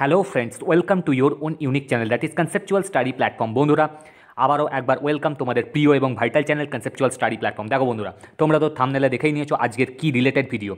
Hello friends welcome to your own unique channel that is conceptual study platform. बंधुरा आबारो एकबार welcome तुम्हारे प्रिय और vital channel conceptual study platform. देखो बंधुरा तोमरा तो थामनेले देखेई नियेछो आजकेर की related video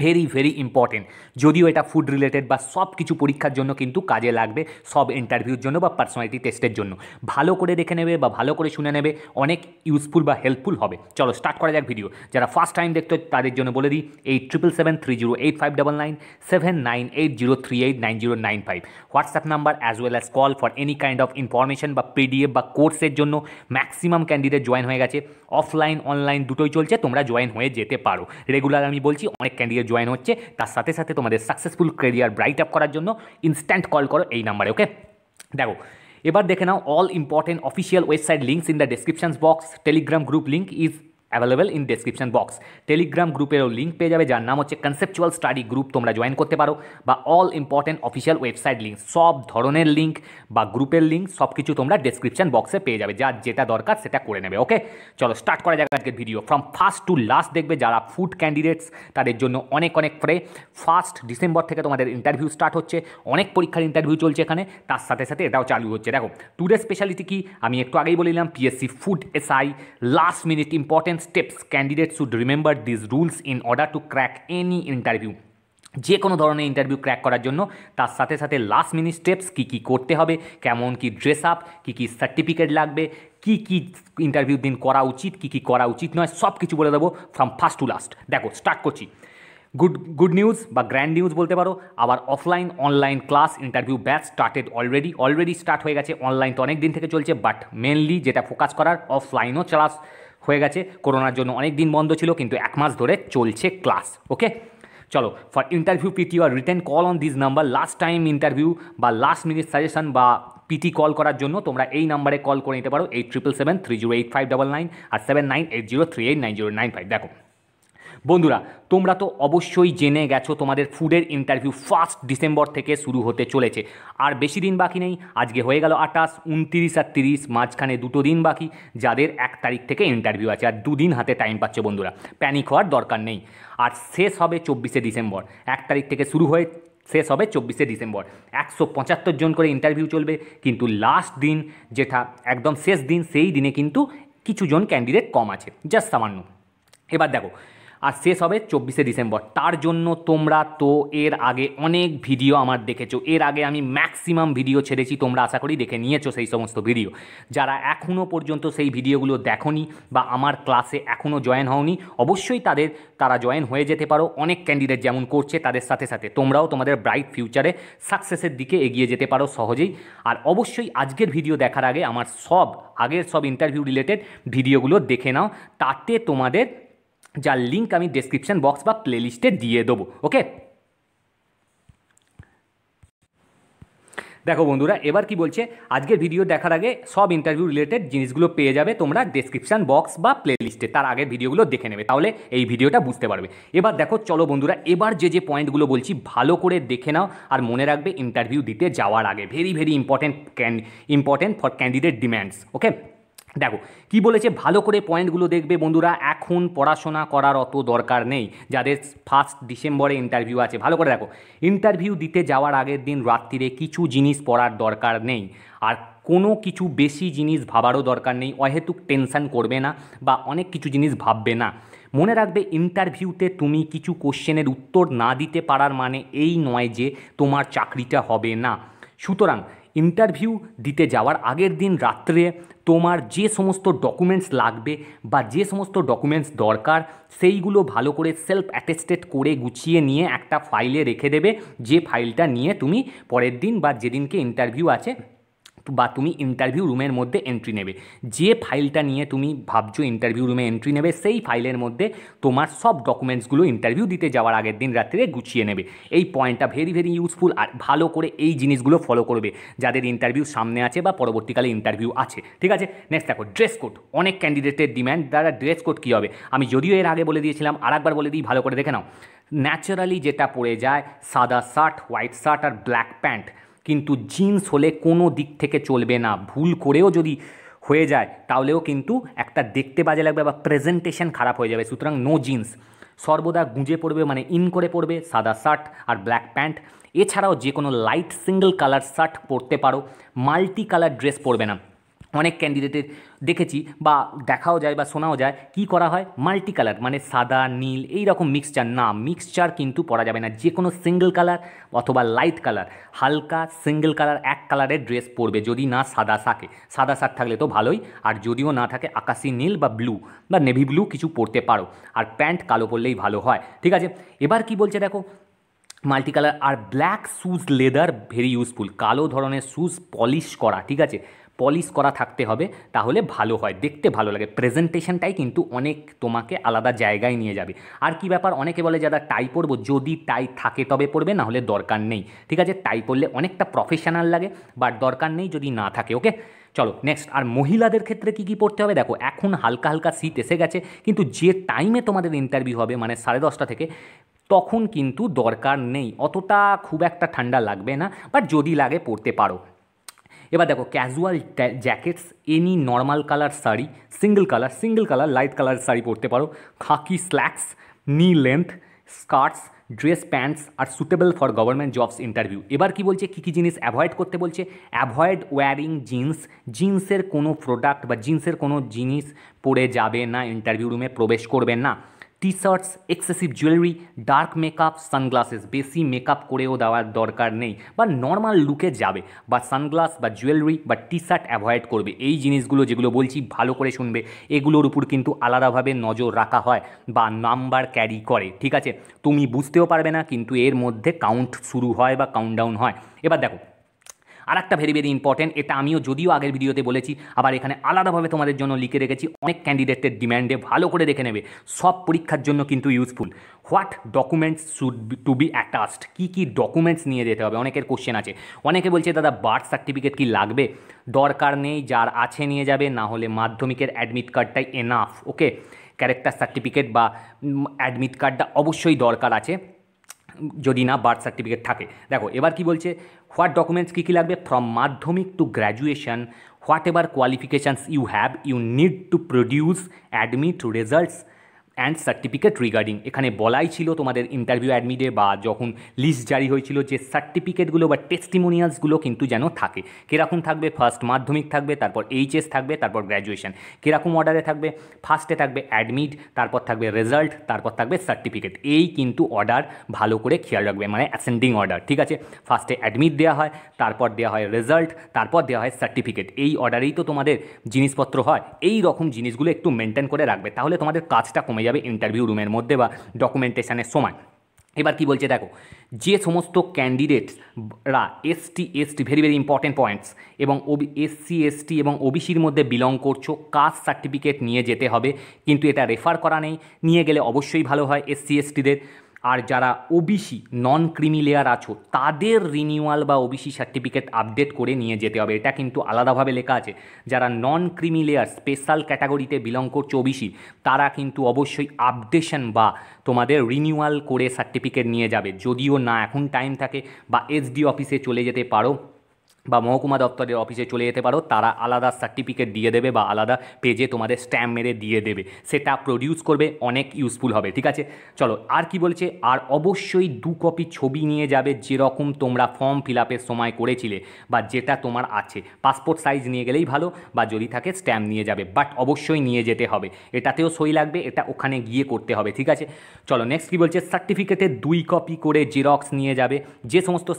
very very important जदिव एट फूड रिलेटेड बा सब किस परीक्षार जो क्योंकि काजे लागे सब इंटरव्यूर जो पार्सनलिटी टेस्टर जो भालो करे देखे नेबे बा भालो करे शुने नेबे अनेक यूजफुल बा हेल्पफुल होबे। चलो स्टार्ट करा जाक भिडियो। जरा फार्स्ट टाइम देखते तादेर जोन्नो बोले दी 87773085997980389095 WhatsApp number as well as call for any kind of information बा पीडीएफ बा कोर्सेर जोन्नो मैक्सिमाम कैंडिडेट जॉइन हो गेछे। अफलाइन अनलाइन दुटोई चलछे, तोमरा जॉइन होये जेते पारो। रेगुलार आमी बोलछी अनेक कैंडिडेट जॉइन होच्छे, तार साथे साथे तुम्हारे सक्सेसफुल करियर ब्राइट अप करार जोन्नो इन्स्टैंट कॉल करो एई नम्बरे। ओके देखो एबार देखे नाओ all important official website links in the description box. Telegram group link is available in description box. Telegram ग्रुपेरो लिंक पे जाबे जार नाम होच्छे कन्सेप्चुअल स्टाडी ग्रुप। तोमरा जॉइन करते पारो बा all important official website link सब धरनेर लिंक बा ग्रुपेर लिंक सबकिछु तोमरा डिस्क्रिप्शन बॉक्से पे जाबे। जार जेटा दरकार सेटा करे नेबे। ओके चलो स्टार्ट करा जाक आजकेर video. From first to last देखबे जारा फूड कैंडिडेट्स तादेर जोन्नो अनेक अनेक प्रे। 1 डिसेम्बर थेके तोमादेर इंटरव्यू स्टार्ट होच्छे, अनेक परीक्षार इंटरव्यू चलछे एखाने, तार साथे साथे एटाओ चालू होच्छे। देखो टुडे स्पेशलिटी की आमी एकटू आगेई बोलिलाम PSC food SI last minute important tips candidates should remember these rules in order to crack any interview। जे कोनो धरनेर इंटरव्यू क्रैक करार जोन्नो तार साथे साथे लास्ट मिनिट स्टेप्स की करते होबे, केमन की ड्रेस आप, की सर्टिफिकेट लागबे, की इंटरव्यू दिन करा उचित, की करा उचित नय, सब किछु बोले देबो फ्रम फार्स्ट टू लास्ट। देखो स्टार्ट करछि। गुड न्यूज़ बा ग्रैंड न्यूज़ बोलते पारो, आबार offline online class interview batch started already start हो गए। ऑनलाइन तो अनेक दिन थेके चलछे, बाट मेनलि जेटा फोकास करार ऑफलाइनो क्लास हो गए। कोरोनार जोन्नो अनेक दिन बंद छिलो किन्तु एक मास धरे चलछे क्लास। ओके चलो फर इंटरव्यू पीटी और written call on this number. Last time interview बा लास्ट मिनिट सजेशन बा पीटी कल करार जोन्नो तोमरा एई नम्बरे कल करे निते पारो 8777308599 और 7980389095। देखो बंधुरा तोमरा तो अवश्य जेने गेछो तुम्हारे फूडर इंटरव्यू 1 डिसेम्बर थेके शुरू होते चलेछे और बेशी दिन बाकी नहीं। आज के हो गेल 28, 29 और 30 माझखाने दुटो दिन बाकी, जादेर 1 तारीख थेके इंटरव्यू आछे और 2 दिन हाथे टाइम पाच्छो। बंधुरा पैनिक होवार दरकार नेई। आज शेष होबे 24 डिसेम्बर। 1 तारीख थेके शुरू होए शेष होबे 24 डिसेम्बर। 175 जन करे इंटरव्यू चलबे किन्तु लास्ट दिन जेटा एकदम शेष दिन सेई दिने किन्तु किछु जन कैंडिडेट कम आछे, जास्ट सामान्य। एबार देखो आज शेष हो 24 डिसेम्बर। तार जोन्नो तोमरा तो एर आगे अनेक भिडियो आमार देखेछो, एर आगे आमी मैक्सिमाम भिडियो छेड़ेछि, तोमरा आशा करी देखे नियेछो सेई समस्त भिडियो। जारा एखोनो पर्यन्त सेई भिडियोगुलो देखोनी बा आमार क्लासे एखोनो जॉइन होओनी अवश्यई तादेर तारा जॉइन होये जेते पारो। अनेक कैंडिडेट जेमन करछे तादेर साथे साथे तोमराओ तोमादेर ब्राइट फ्यूचारे साक्सेसेर दिके एगिये जेते पारो सहजेई। आर अवश्यई आजकेर भिडियो देखार आगे आमार सब आगेर सब इंटरव्यू रिलेटेड भिडियोगुलो देखे नाओ, ताते तोमादेर जार लिंक आमी डेस्क्रिप्शन बॉक्स बा प्लेलिस्टे दिए देबो। ओके देखो बंधुरा एबार कि बोलछे आजकेर भिडियो देखार आगे सब इंटरव्यू रिलेटेड जिनिसगुलो पेये जाबे तोमरा डेस्क्रिप्शन बॉक्स बा प्लेलिस्टे, तार आगे भिडियोगुलो देखे नेबे, ताहले एई भिडियोटा बुझते पारबे। एबार देखो चलो बंधुरा एबार जे जे पॉइंटगुलो बोलछी भालो करे देखे नाओ आर मने राखबे इंटरव्यू दिते जावार आगे। Very very important for candidate demands. Okay देखो कि बोलेছে ভালো করে পয়েন্টগুলো দেখবে বন্ধুরা। এখন পড়াশোনা করার অত দরকার নেই যাদের 1 ডিসেম্বরে ইন্টারভিউ আছে। ভালো করে দেখো, ইন্টারভিউ দিতে যাওয়ার আগের দিন রাত্রিরে কিছু জিনিস পড়ার দরকার নেই আর কোনো কিছু বেশি জিনিস ভাবারও দরকার নেই। অহেতুক টেনশন করবে না বা অনেক কিছু জিনিস ভাববে না। মনে রাখবে ইন্টারভিউতে তুমি কিছু কোশ্চেনের উত্তর না দিতে পারার মানে এই নয় যে তোমার চাকরিটা হবে না। সুতরাং इंटरव्यू दीते जावार आगेर दिन रात्रे तोमार जे समस्त डकुमेंट्स लागबे बा जे समस्त डकुमेंट्स दरकार सेइगुलो भालो करे सेल्फ अटेस्टेड करे गुछिए निये एकटा फाइले रेखे देबे। जे फाइलटा निये तुमी परेर दिन बा जेदिनके इंटरव्यू आछे बा तुमी इंटरव्यू रूमेर मध्य एंट्री नेबे, जे फाइलटा निये तुमी भाबछो इंटरव्यू रूमे एंट्री नेबे सेई फाइलेर मध्य तोमार सब डकुमेंट्सगुलो इंटरव्यू दिते जावार आगेर दिन रात्रे गुछिए नेबे। एई पॉइंटटा भेरि भेरि यूजफुल आर भालो करे एई जिनिसगुलो फलो करबे जादेर इंटरव्यू सामने आछे बा परवर्तीकाले इंटरव्यू आछे। ठीक आछे नेक्स्ट देखो ड्रेस कोड। अनेक कैंडिडेटेर डिमांड द्वारा ड्रेस कोड कि होबे आमी जदिओ एर आगे बोले दिएछिलाम आरेकबार बोले दिई भालो करे देखे नाओ। न्याचाराली जेटा पड़े जाए सादा शार्ट व्हाइट शार्ट और ब्लैक पैंट, किन्तु जीन्स होले कोनो दिक थेके चलबे ना। भूल करेओ जदि हो जाए ताहलेओ किन्तु एकटा देखते बाजे लागबे बा प्रेजेंटेशन खराब हो जाए। सूतरां नो जीन्स। सर्वदा गुंजे पड़े माने इन करे पड़े सादा शार्ट और ब्लैक पैंट एछाड़ाओ जे कोनो लाइट सिंगल कलर शार्ट पड़ते पारो माल्टी कलर ड्रेस पड़बे ना। अनेक कैंडिडेट देखेছি বা দেখাও যায় বা শোনাও যায় কি করা হয় মাল্টি কালার মানে সাদা নীল এই রকম মিক্সচার না মিক্সচার কিন্তু পরা যাবে না যে কোনো সিঙ্গেল কালার অথবা লাইট কালার হালকা সিঙ্গেল কালার এক কালারের ড্রেস পরবে যদি না সাদা থাকে সাদা শার্ট থাকলে তো ভালোই আর যদিও না থাকে আকাশি নীল বা ব্লু বা নেভি ব্লু কিছু পরতে পারো আর প্যান্ট কালো পরলেই ভালো হয় ঠিক আছে। এবার কি বলছে দেখো মাল্টি কালার আর black shoes leather very useful কালো ধরনের শুজ পলিশ করা ঠিক আছে পলিশ করা থাকতে হবে তাহলে ভালো হয় দেখতে ভালো লাগে প্রেজেন্টেশনটাই কিন্তু অনেক তোমাকে আলাদা জায়গায় নিয়ে যাবে। আর কি ব্যাপার অনেকে বলে যারা টাই পরবো যদি টাই থাকে তবে পরবে না হলে দরকার নেই ঠিক আছে টাই পরলে অনেকটা প্রফেশনাল লাগে বাট দরকার নেই যদি না থাকে ওকে। চলো নেক্সট আর মহিলাদের ক্ষেত্রে কী কী পড়তে হবে দেখো এখন হালকা হালকা শীত এসে গেছে কিন্তু যে টাইমে তোমাদের ইন্টারভিউ হবে মানে 10:30 থেকে তখন কিন্তু দরকার নেই অতটা খুব একটা ঠান্ডা লাগবে না বাট যদি লাগে পরতে পারো। এবার দেখো casual jackets any normal colour sari single colour light colour sari পরতে পারো khaki slacks knee length skirts dress pants আর suitable for government jobs interview. এবার কি বলছে কী কী জিনিস অ্যাভয়েড করতে বলছে অ্যাভয়েড ওয়ারিং জিন্স জিন্সের কোনো প্রোডাক্ট বা জিন্সের কোনো জিনিস পরে যাবে না ইন্টারভিউ রুমে প্রবেশ করবেন না T shirts excessive jewellery dark makeup sunglasses বেশি মেকআপ করেও দেওয়ার দরকার নেই বা নর্মাল লুকে যাবে বা সানগ্লাস বা জুয়েলারি বা টি শার্ট অ্যাভয়েড করবে এই জিনিসগুলো যেগুলো বলছি ভালো করে শুনবে এগুলোর উপর কিন্তু আলাদাভাবে নজর রাখা হয় বা নাম্বার ক্যারি করে ঠিক আছে তুমি বুঝতেও পারবে না কিন্তু এর মধ্যে কাউন্ট শুরু হয় বা কাউন্টডাউন হয়। এবার দেখো আর একটা ভেরি ভেরি ইম্পর্টেন্ট এটা আমিও যদিও আগের ভিডিওতে বলেছি আবার এখানে আলাদাভাবে তোমাদের জন্য লিখে রেখেছি অনেক ক্যান্ডিডেটের ডিম্যান্ডে ভালো করে দেখে নেবে সব পরীক্ষার জন্য কিন্তু useful what documents should to be attached কী কী ডকুমেন্টস নিয়ে যেতে হবে অনেকের কোশ্চেন আছে অনেকে বলছে দাদা বার্থ সার্টিফিকেট কি লাগবে দরকার নেই যার আছে নিয়ে যাবে না হলে মাধ্যমিকের অ্যাডমিট কার্ডটাই এনাফ ওকে ক্যারেক্টার সার্টিফিকেট বা অ্যাডমিট কার্ডটা অবশ্যই দরকার আছে যদি না বার্থ সার্টিফিকেট থাকে। দেখো এবার কি বলছে হোয়াট ডকুমেন্টস কী কী লাগবে from Madhyamik to graduation what ever qualifications you have you need to produce admit results and certificate regarding এখানে বলাই ছিল তোমাদের ইন্টারভিউ অ্যাডমিটে বা যখন লিস্ট জারি হয়েছিল যে সার্টিফিকেটগুলো বা টেস্টিমোনিয়ালসগুলো কিন্তু যেন থাকে কীরকম থাকবে ফার্স্ট মাধ্যমিক থাকবে তারপর এইচএস থাকবে তারপর গ্র্যাজুয়েশন কীরকম অর্ডারে থাকবে ফার্স্টে থাকবে অ্যাডমিট তারপর থাকবে রেজাল্ট তারপর থাকবে সার্টিফিকেট এই কিন্তু অর্ডার ভালো করে খেয়াল রাখবে মানে অ্যাসেন্ডিং অর্ডার ঠিক আছে ফার্স্টে অ্যাডমিট দেওয়া হয় তারপর দেওয়া হয় রেজাল্ট তারপর দেওয়া হয় সার্টিফিকেট এই অর্ডারেই তো তোমাদের জিনিসপত্র হয় এই রকম জিনিসগুলো একটু মেনটেন করে রাখবে তাহলে তোমাদের কাজটা কমে যাবে ইন্টারভিউ রুমের মধ্যে বা ডকুমেন্টেশনের সময়। এবার কি বলছে দেখো যে সমস্ত ক্যান্ডিডেটরা ST very very important points এবং এসসি এসটি এবং ওবিসির মধ্যে বিলং করছো কাস্ট সার্টিফিকেট নিয়ে যেতে হবে কিন্তু এটা রেফার করা নেই নিয়ে গেলে অবশ্যই ভালো হয় এসসি এসটিদের আর যারা ওবিসি নন ক্রিমি লেয়ার আছো তাদের রিনিউয়াল বা ওবিসি সার্টিফিকেট আপডেট করে নিয়ে যেতে হবে এটা কিন্তু আলাদাভাবে লেখা আছে যারা নন ক্রিমি লেয়ার স্পেশাল ক্যাটাগরিতে বিলং করছে ওবিসি তারা কিন্তু অবশ্যই আপডেশন বা তোমাদের রিনিউয়াল করে সার্টিফিকেট নিয়ে যাবে যদিও না এখন টাইম থাকে বা এসডি অফিসে চলে যেতে পারো বা মহকুমা দপ্তরের অফিসে চলে যেতে পারো তারা আলাদা সার্টিফিকেট দিয়ে দেবে বা আলাদা পেজে তোমাদের স্ট্যাম্প মেরে দিয়ে দেবে সেটা প্রডিউস করবে অনেক ইউজফুল হবে ঠিক আছে। চলো আর কি বলছে আর অবশ্যই 2 কপি ছবি নিয়ে যাবে যেরকম তোমরা ফর্ম ফিল আপের সময় করেছিলে বা যেটা তোমার আছে পাসপোর্ট সাইজ নিয়ে গেলেই ভালো বা যদি থাকে স্ট্যাম্প নিয়ে যাবে বাট অবশ্যই নিয়ে যেতে হবে এটাতেও সই লাগবে এটা ওখানে গিয়ে করতে হবে ঠিক আছে। চলো নেক্সট কি বলছে সার্টিফিকেটে 2 কপি করে জেরক্স নিয়ে যাবে যে সমস্ত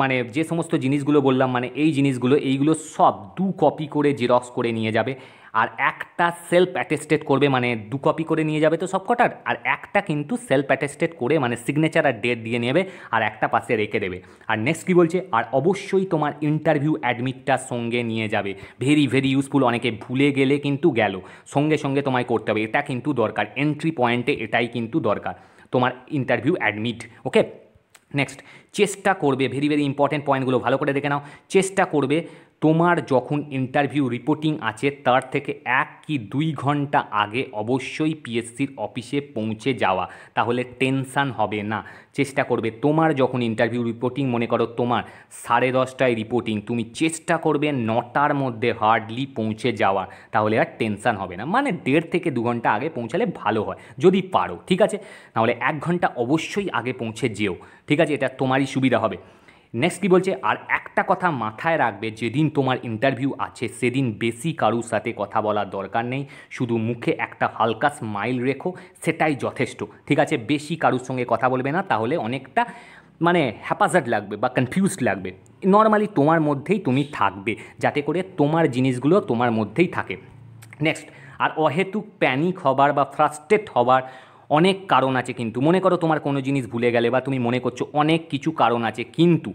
মানে যে সমস্ত জিনিসগুলো বললাম মানে এই জিনিসগুলো এইগুলো সব 2 কপি করে জেরক্স করে নিয়ে যাবে আর একটা সেলফ অ্যাটেস্টেড করবে মানে 2 কপি করে নিয়ে যাবে তো সব কটার আর একটা কিন্তু সেলফ অ্যাটেস্টেড করে মানে সিগনেচার আর ডেট দিয়ে নেবে আর একটা পাশে রেখে দেবে। আর নেক্সট কী বলছে আর অবশ্যই তোমার ইন্টারভিউ অ্যাডমিটটা সঙ্গে নিয়ে যাবে ভেরি ভেরি ইউজফুল অনেকে ভুলে গেলে কিন্তু গেল সঙ্গে সঙ্গে তোমায় করতে হবে এটা কিন্তু দরকার এন্ট্রি পয়েন্টে এটাই কিন্তু দরকার তোমার ইন্টারভিউ অ্যাডমিট ওকে। নেক্সট চেষ্টা করবে ভেরি ভেরি ইম্পর্টেন্ট পয়েন্টগুলো ভালো করে দেখে নাও চেষ্টা করবে তোমার যখন ইন্টারভিউ রিপোর্টিং আছে তার থেকে 1 কি 2 ঘন্টা আগে অবশ্যই পিএসসির অফিসে পৌঁছে যাওয়া, তাহলে টেনশান হবে না। চেষ্টা করবে তোমার যখন ইন্টারভিউ রিপোর্টিং, মনে করো তোমার 10:30টায় রিপোর্টিং, তুমি চেষ্টা করবে 9টার মধ্যে হার্ডলি পৌঁছে যাওয়া, তাহলে আর টেনশান হবে না। মানে 1.5 থেকে 2 ঘন্টা আগে পৌঁছালে ভালো হয় যদি পারো, ঠিক আছে? নাহলে 1 ঘন্টা অবশ্যই আগে পৌঁছে যেও, ঠিক আছে? এটা তোমারই সুবিধা হবে। নেক্সট কি বলছে, আর একটা কথা মাথায় রাখবে, যেদিন তোমার ইন্টারভিউ আছে সেদিন বেশি কারুর সাথে কথা বলার দরকার নেই, শুধু মুখে একটা হালকা স্মাইল রেখো, সেটাই যথেষ্ট, ঠিক আছে? বেশি কারুর সঙ্গে কথা বলবে না, তাহলে অনেকটা মানে হ্যাপাজার্ড লাগবে বা কনফিউজড লাগবে। নর্মালি তোমার মধ্যেই তুমি থাকবে, যাতে করে তোমার জিনিসগুলো তোমার মধ্যেই থাকে। নেক্সট, আর অহেতুক প্যানিক হবার বা ফ্রাস্ট্রেট হবার অনেক কারণ আছে কিন্তু। মনে করো তোমার কোনো জিনিস ভুলে গেলে বা তুমি মনে করছো, অনেক কিছু কারণ আছে কিন্তু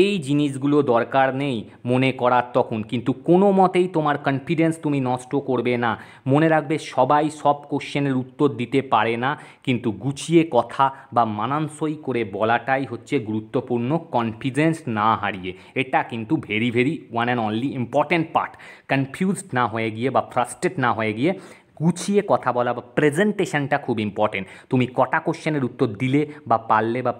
এই জিনিসগুলো দরকার নেই মনে করার তখন, কিন্তু কোনো মতেই তোমার কনফিডেন্স তুমি নষ্ট করবে না। মনে রাখবে সবাই সব কোশ্চেনের উত্তর দিতে পারে না, কিন্তু গুছিয়ে কথা বা মানানসই করে বলাটাই হচ্ছে গুরুত্বপূর্ণ, কনফিডেন্স না হারিয়ে। এটা কিন্তু very very one and only important part. Confused না হয়ে গিয়ে বা ফ্রাস্ট্রেট না হয়ে গিয়ে গুছিয়ে কথা বলা বা প্রেজেন্টেশনটা খুব ইম্পর্টেন্ট। তুমি কটা কোশ্চেনের উত্তর দিলে বা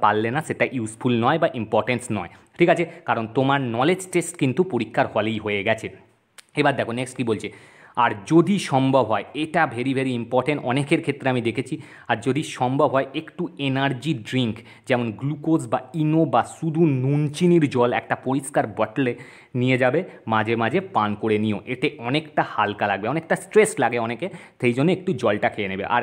পারলে না, সেটা ইউজফুল নয় বা ইম্পর্টেন্স নয়, ঠিক আছে? কারণ তোমার নলেজ টেস্ট কিন্তু পরীক্ষার হলেই হয়ে গেছে। এবার দেখো নেক্সট কী বলছে, আর যদি সম্ভব হয়, এটা ভেরি ভেরি ইম্পর্টেন্ট, অনেকের ক্ষেত্রে আমি দেখেছি, আর যদি সম্ভব হয় একটু এনার্জি ড্রিঙ্ক, যেমন গ্লুকোজ বা ইনো বা শুধু নুনচিনির জল একটা পরিষ্কার বটলে নিয়ে যাবে, মাঝে মাঝে পান করে নিও, এতে অনেকটা হালকা লাগবে। অনেকটা স্ট্রেস লাগে অনেকে, সেই জন্য একটু জলটা খেয়ে নেবে। আর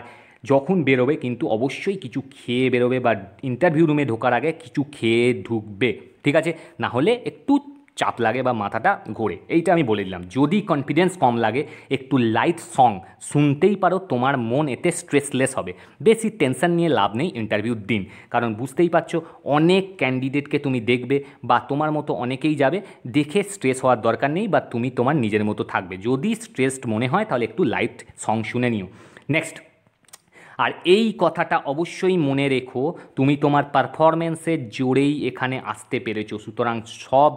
যখন বেরোবে কিন্তু অবশ্যই কিছু খেয়ে বেরোবে, বা ইন্টারভিউ রুমে ঢোকার আগে কিছু খেয়ে ঢুকবে, ঠিক আছে? না হলে একটু চাপ লাগে বা মাথাটা ঘোরে, এইটা আমি বলে দিলাম। যদি কনফিডেন্স কম লাগে, একটু লাইট সং শুনতেই পারো, তোমার মন এতে স্ট্রেসলেস হবে। বেশি টেনশন নিয়ে লাভ নেই ইন্টারভিউর দিন, কারণ বুঝতেই পারছো অনেক ক্যান্ডিডেটকে তুমি দেখবে বা তোমার মতো অনেকেই যাবে, দেখে স্ট্রেস হওয়ার দরকার নেই, বা তুমি তোমার নিজের মতো থাকবে। যদি স্ট্রেসড মনে হয় তাহলে একটু লাইট সং শুনে নিও। নেক্সট, আর এই কথাটা অবশ্যই মনে রেখো, তুমি তোমার পারফরমেন্সের জোরেই এখানে আসতে পেরেছো, সুতরাং সব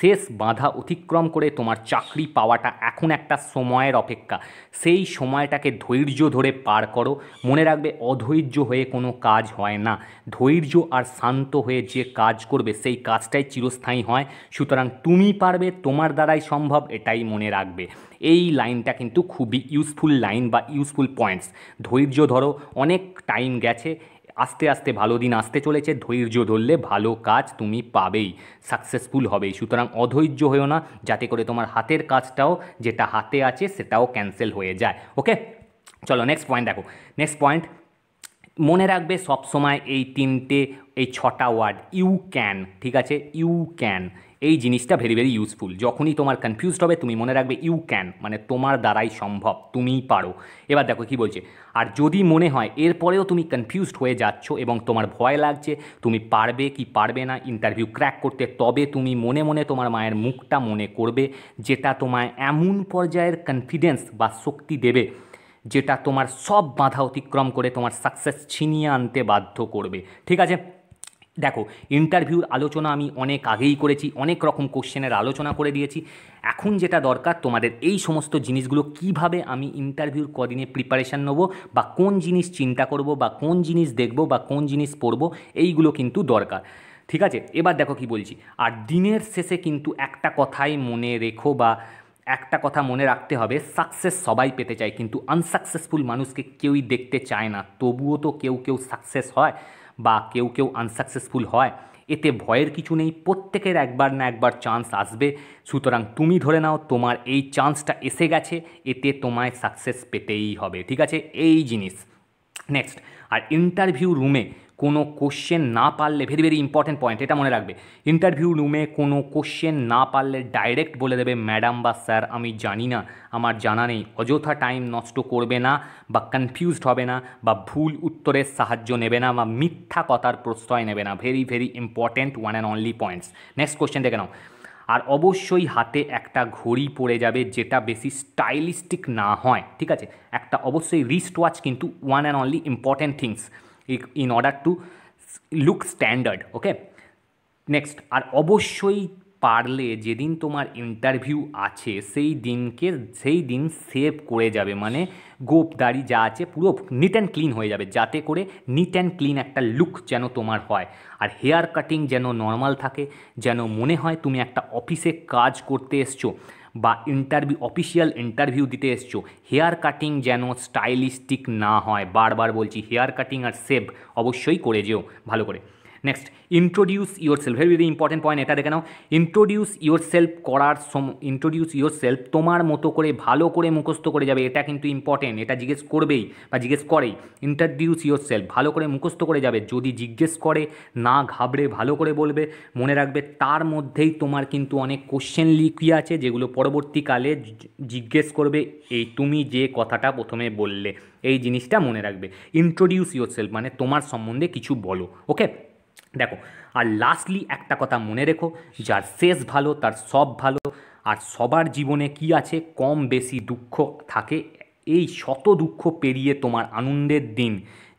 শেষ বাধা অতিক্রম করে তোমার চাকরি পাওয়াটা এখন একটা সময়ের অপেক্ষা। সেই সময়টাকে ধৈর্য ধরে পার করো। মনে রাখবে অধৈর্য হয়ে কোনো কাজ হয় না, ধৈর্য আর শান্ত হয়ে যে কাজ করবে সেই কাজটাই চিরস্থায়ী হয়। সুতরাং তুমি পারবে, তোমার দ্বারাই সম্ভব, এটাই মনে রাখবে। এই লাইনটা কিন্তু খুবই ইউজফুল লাইন বা ইউজফুল পয়েন্টস। ধৈর্য ধরো, অনেক টাইম গেছে, আস্তে আস্তে ভালো দিন আসতে চলেছে, ধৈর্য ধরলে ভালো কাজ তুমি পাবেই, সাকসেসফুল হবেই। সুতরাং অধৈর্য হয়েও না, যাতে করে তোমার হাতের কাজটাও, যেটা হাতে আছে সেটাও ক্যান্সেল হয়ে যায়। ওকে, চলো নেক্সট পয়েন্ট দেখো। নেক্সট পয়েন্ট মনে রাখবে সবসময় এই 6টা ওয়ার্ড, ইউ ক্যান, ঠিক আছে? ইউ ক্যান, এই জিনিসটা ভেরি ভেরি ইউজফুল। যখনই তোমার কনফিউজড হবে তুমি মনে রাখবে ইউ ক্যান, মানে তোমার দ্বারাই সম্ভব, তুমিই পারো। এবার দেখো কি বলছে, আর যদি মনে হয় এরপরেও তুমি কনফিউজড হয়ে যাচ্ছ এবং তোমার ভয় লাগছে তুমি পারবে কি পারবে না ইন্টারভিউ ক্র্যাক করতে, তবে তুমি মনে মনে তোমার মায়ের মুখটা মনে করবে, যেটা তোমায় এমন পর্যায়ের কনফিডেন্স বা শক্তি দেবে যেটা তোমার সব বাধা অতিক্রম করে তোমার সাকসেস ছিনিয়ে আনতে বাধ্য করবে, ঠিক আছে? দেখো, ইন্টারভিউর আলোচনা আমি অনেক আগেই করেছি, অনেক রকম কোশ্চেনের আলোচনা করে দিয়েছি। এখন যেটা দরকার তোমাদের, এই সমস্ত জিনিসগুলো কিভাবে আমি ইন্টারভিউর কদিনে প্রিপারেশান নেবো, বা কোন জিনিস চিন্তা করব, বা কোন জিনিস দেখব, বা কোন জিনিস পড়ব, এইগুলো কিন্তু দরকার, ঠিক আছে? এবার দেখো কি বলছি, আর দিনের শেষে কিন্তু একটা কথাই মনে রেখো, বা একটা কথা মনে রাখতে হবে, সাকসেস সবাই পেতে চায়, কিন্তু আনসাকসেসফুল মানুষকে কেউই দেখতে চায় না। তবুও তো কেউ কেউ সাকসেস হয় বা কেউ কেউ আনসাকসেসফুল হয়, এতে ভয়ের কিছু নেই, প্রত্যেকের একবার না একবার চান্স আসবে। সুতরাং তুমি ধরে নাও তোমার এই চান্সটা এসে গেছে, এতে তোমায় সাকসেস পেতেই হবে, ঠিক আছে? এই জিনিস। নেক্সট, আর ইন্টারভিউ রুমে কোনো কোশ্চেন না পারলে, ভেরি ভেরি ইম্পর্টেন্ট পয়েন্ট, এটা মনে রাখবে, ইন্টারভিউ রুমে কোনো কোশ্চেন না পারলে ডাইরেক্ট বলে দেবে ম্যাডাম বা স্যার আমি জানি না, আমার জানা নেই। অযথা টাইম নষ্ট করবে না, বা কনফিউজড হবে না, বা ভুল উত্তরের সাহায্য নেবে না, বা মিথ্যা কথার প্রশ্রয় নেবে না। Very very important one and only points. Next question দেখে নাও, আর অবশ্যই হাতে একটা ঘড়ি পরে যাবে, যেটা বেশি স্টাইলিস্টিক না হয়, ঠিক আছে? একটা অবশ্যই রিস্ট ওয়াচ কিন্তু one and only important things in order to look standard, okay? Next, আর অবশ্যই পারলে যেদিন তোমার ইন্টারভিউ আছে সেই দিন সেভ করে যাবে, মানে গোপদারি যা আছে পুরো নিট অ্যান্ড ক্লিন হয়ে যাবে, যাতে করে নিট অ্যান্ড ক্লিন একটা লুক যেন তোমার হয়। আর হেয়ার কাটিং যেন নর্মাল থাকে, যেন মনে হয় তুমি একটা অফিসে কাজ করতে এসছো বা ইন্টারভিউ অফিসিয়াল ইন্টারভিউ দিতে এসছো। হেয়ার কাটিং যেন স্টাইলিস্টিক না হয়, বারবার বলছি হেয়ার কাটিং আর সেভ অবশ্যই করে যেও ভালো করে। Next, introduce your self, very very important point, এটা দেখে নাও। ইন্ট্রোডিউস ইউর সেলফ করার সময় ইন্ট্রোডিউস ইউর সেলফ তোমার মতো করে ভালো করে মুখস্থ করে যাবে, এটা কিন্তু ইম্পর্টেন্ট, এটা জিজ্ঞেস করবেই বা জিজ্ঞেস করেই। ইন্ট্রোডিউস ইউর সেলফ ভালো করে মুখস্থ করে যাবে, যদি জিজ্ঞেস করে না ঘাবড়ে ভালো করে বলবে। মনে রাখবে তার মধ্যেই তোমার কিন্তু অনেক কোশ্চেন লিখিয়ে আছে যেগুলো পরবর্তীকালে জিজ্ঞেস করবে, এই তুমি যে কথাটা প্রথমে বললে এই জিনিসটা মনে রাখবে। ইন্ট্রোডিউস ইউর সেলফ মানে তোমার সম্বন্ধে কিছু বলো, ওকে। দেখো, আর লাস্টলি একটা কথা মনে রেখো, যার শেষ ভালো তার সব ভালো। আর সবার জীবনে কি আছে, কম বেশি দুঃখ থাকে, এই শত দুঃখ পেরিয়ে তোমার আনন্দের দিন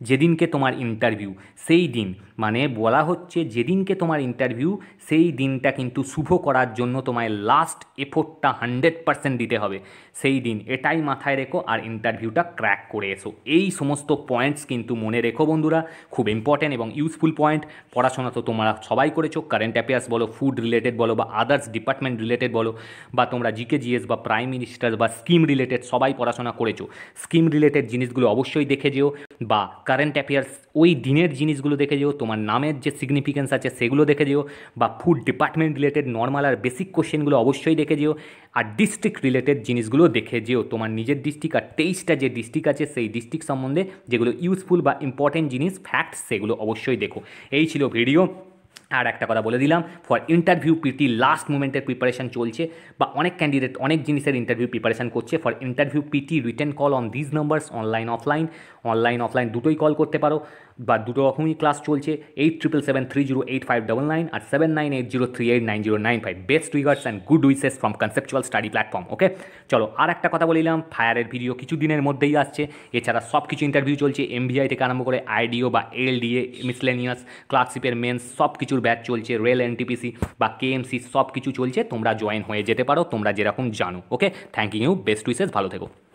যেদিনকে তোমার ইন্টারভিউ, সেই দিন মানে বলা হচ্ছে যেদিনকে তোমার ইন্টারভিউ সেই দিনটা কিন্তু শুভ করার জন্য তোমায় লাস্ট এফোর্টটা 100% দিতে হবে সেই দিন, এটাই মাথায় রেখো। আর ইন্টারভিউটা ক্র্যাক করে এসো। এই সমস্ত পয়েন্টস কিন্তু মনে রেখো বন্ধুরা, খুব ইম্পর্টেন্ট এবং ইউজফুল পয়েন্ট। পড়াশোনা তো তোমরা সবাই করেছো, কারেন্ট অ্যাফেয়ার্স বলো, ফুড রিলেটেড বলো বা আদার্স ডিপার্টমেন্ট রিলেটেড বলো, বা তোমরা জিকে জিএস বা প্রাইম মিনিস্টার বা স্কিম রিলেটেড সবাই পড়াশোনা করেছো। স্কিম রিলেটেড জিনিসগুলো অবশ্যই দেখে যেও, বা কারেন্ট অ্যাফেয়ার্স ওই দিনের জিনিসগুলো দেখে যেও, তোমার নামের যে সিগনিফিকেন্স আছে সেগুলো দেখে যেও, বা ফুড ডিপার্টমেন্ট রিলেটেড নর্মাল আর বেসিক কোশ্চেনগুলো অবশ্যই দেখে যেও। আর ডিস্ট্রিক্ট রিলেটেড জিনিসগুলো দেখে যেও, তোমার নিজের ডিস্ট্রিক্ট আর 23টা যে ডিস্ট্রিক্ট আছে সেই ডিস্ট্রিক্ট সম্বন্ধে যেগুলো ইউজফুল বা ইম্পর্টেন্ট জিনিস ফ্যাক্ট সেগুলো অবশ্যই দেখো। এই ছিল ভিডিও। আর একটা কথা বলে দিলাম, ফর ইন্টারভিউ পিটি লাস্ট মোমেন্টের প্রিপারেশান চলছে, বা অনেক ক্যান্ডিডেট অনেক জিনিসের ইন্টারভিউ প্রিপারেশান করছে। For interview PT written call on this numbers, online offline দুটোই কল করতে পারো, বা দুটো রকমই ক্লাস চলছে। 8777308599 আর 7980389095। Best regards and good wishes from conceptual study platform, okay. চলো, আর একটা কথা বলে দিলাম, ফায়ারের ভিডিও কিছু দিনের মধ্যেই আসছে, এছাড়া সব কিছু ইন্টারভিউ চলছে। MBI থেকে আরম্ভ করে IDO বা LDA মিসলেনিয়াস, ক্লার্কশিপের মেন্স সব কিছুর ব্যাচ চলছে, রেল NTPC বা KMC সব কিছু চলছে, তোমরা জয়েন হয়ে যেতে পারো তোমরা যেরকম জানো, okay. Thank you, best wishes, ভালো থেকো।